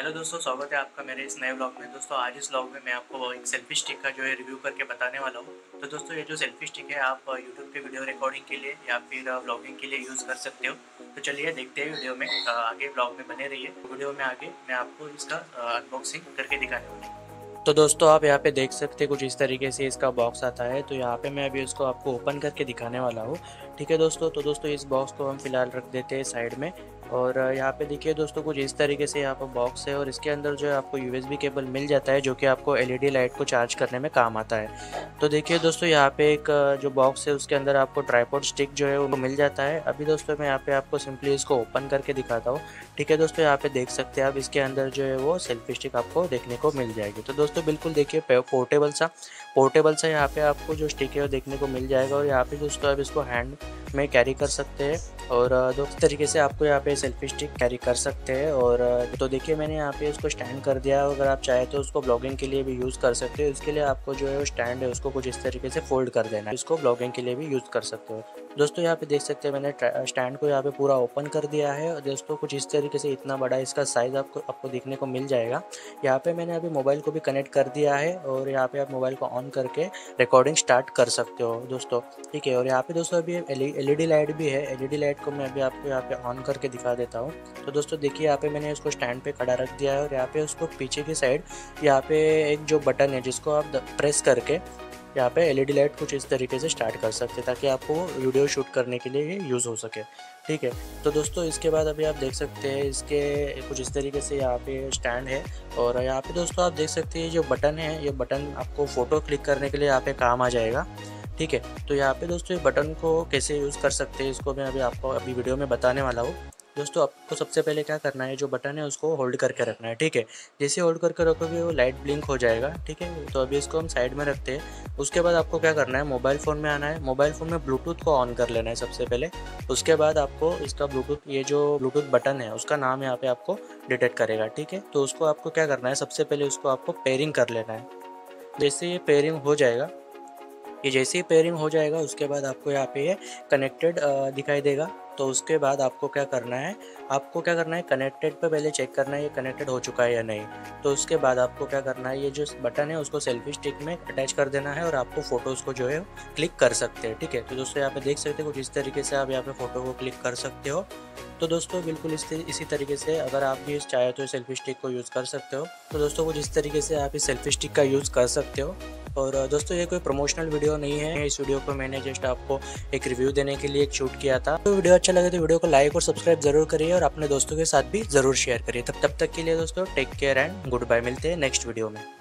Hello दोस्तों, स्वागत है आपका मेरे इस नए व्लॉग में। दोस्तों आज इस व्लॉग में मैं आपको एक सेल्फी स्टिक का जो है रिव्यू करके बताने वाला हूँ। तो दोस्तों ये जो सेल्फी स्टिक है आप यूट्यूब पे वीडियो रिकॉर्डिंग के लिए या फिर व्लॉगिंग के लिए यूज़ कर सकते हो। तो चलिए देखते हैं वीडियो में, आगे व्लॉग में बने रहिए। वीडियो में आगे मैं आपको इसका अनबॉक्सिंग करके दिखाने वाला हूँ। तो दोस्तों आप यहाँ पे देख सकते हैं कुछ इस तरीके से इसका बॉक्स आता है। तो यहाँ पे मैं अभी इसको आपको ओपन करके दिखाने वाला हूँ, ठीक है दोस्तों। तो दोस्तों इस बॉक्स को हम फिलहाल रख देते हैं साइड में। और यहाँ पे देखिए दोस्तों कुछ इस तरीके से यहाँ पर बॉक्स है और इसके अंदर जो है आपको USB केबल मिल जाता है, जो कि आपको LED लाइट को चार्ज करने में काम आता है। तो देखिए दोस्तों यहाँ पे एक जो बॉक्स है उसके अंदर आपको ट्राइपॉड स्टिक जो है वो मिल जाता है। अभी दोस्तों मैं यहाँ पे आपको सिंपली इसको ओपन करके दिखाता हूँ, ठीक है दोस्तों। यहाँ पे देख सकते हैं आप, इसके अंदर जो है वो सेल्फी स्टिक आपको देखने को मिल जाएगी। तो दोस्तों बिल्कुल देखिए पोर्टेबल सा यहाँ पे आपको जो स्टिक है वो देखने को मिल जाएगा। और यहाँ पे दोस्तों आप इसको हैंड में कैरी कर सकते हैं और दो तरीके से आपको यहाँ पे सेल्फी स्टिक कैरी कर सकते हैं। और तो देखिए मैंने यहाँ पे इसको स्टैंड कर दिया। अगर आप चाहे तो उसको ब्लॉगिंग के लिए भी यूज़ कर सकते हो। इसके लिए आपको जो है वो स्टैंड है उसको कुछ इस तरीके से फोल्ड कर देना है, इसको ब्लॉगिंग के लिए भी यूज़ कर सकते हो। दोस्तों यहाँ पे देख सकते हैं मैंने स्टैंड को यहाँ पे पूरा ओपन कर दिया है। और दोस्तों कुछ इस तरीके से इतना बड़ा इसका साइज़ आपको देखने को मिल जाएगा। यहाँ पे मैंने अभी मोबाइल को भी कनेक्ट कर दिया है और यहाँ पे आप मोबाइल को ऑन करके रिकॉर्डिंग स्टार्ट कर सकते हो दोस्तों, ठीक है। और यहाँ पे दोस्तों अभी LED लाइट भी है। LED लाइट को मैं अभी आपको यहाँ पे ऑन करके दिखा देता हूँ। तो दोस्तों देखिए यहाँ पे मैंने उसको स्टैंड पे खड़ा रख दिया है और यहाँ पे उसको पीछे की साइड यहाँ पे एक जो बटन है जिसको आप प्रेस करके यहाँ पे LED लाइट कुछ इस तरीके से स्टार्ट कर सकते हैं, ताकि आपको वीडियो शूट करने के लिए ये यूज़ हो सके, ठीक है। तो दोस्तों इसके बाद अभी आप देख सकते हैं इसके कुछ इस तरीके से यहाँ पे स्टैंड है। और यहाँ पे दोस्तों आप देख सकते हैं जो बटन है, ये बटन आपको फ़ोटो क्लिक करने के लिए यहाँ पे काम आ जाएगा, ठीक है। तो यहाँ पे दोस्तों ये बटन को कैसे यूज़ कर सकते हैं इसको मैं अभी आपको अभी वीडियो में बताने वाला हूँ। दोस्तों आपको सबसे पहले क्या करना है, जो बटन है उसको होल्ड करके रखना है, ठीक है। जैसे होल्ड करके रखोगे वो लाइट ब्लिंक हो जाएगा, ठीक है। तो अभी इसको हम साइड में रखते हैं। उसके बाद आपको क्या करना है, मोबाइल फ़ोन में आना है। मोबाइल फ़ोन में ब्लूटूथ को ऑन कर लेना है सबसे पहले। उसके बाद आपको इसका ब्लूटूथ, ये जो ब्लूटूथ बटन है उसका नाम यहाँ पर आपको डिटेक्ट करेगा, ठीक है। तो उसको आपको क्या करना है, सबसे पहले उसको आपको पेयरिंग कर लेना है। जैसे ये पेयरिंग हो जाएगा, ये जैसे ही पेयरिंग हो जाएगा उसके बाद आपको यहाँ पे कनेक्टेड दिखाई देगा। तो उसके बाद आपको क्या करना है, कनेक्टेड पे पहले चेक करना है ये कनेक्टेड हो चुका है या नहीं। तो उसके बाद आपको क्या करना है, ये जो बटन है उसको सेल्फी स्टिक में अटैच कर देना है और आपको फ़ोटोज़ को जो है क्लिक कर सकते हैं, ठीक है। तो दोस्तों यहाँ पे देख सकते हो कुछ इस तरीके से आप यहाँ पे फ़ोटो को क्लिक कर सकते हो। तो दोस्तों बिल्कुल इसी तरीके से अगर आप भी चाहे तो सेल्फी स्टिक को यूज़ कर सकते हो। तो दोस्तों कुछ इस तरीके से आप इस सेल्फी स्टिक का यूज़ कर सकते हो। और दोस्तों ये कोई प्रमोशनल वीडियो नहीं है, इस वीडियो को मैंने जस्ट आपको एक रिव्यू देने के लिए शूट किया था। तो वीडियो अच्छा लगे तो वीडियो को लाइक और सब्सक्राइब जरूर करिए और अपने दोस्तों के साथ भी जरूर शेयर करिए। तब तक के लिए दोस्तों take care and good bye. मिलते हैं नेक्स्ट वीडियो में।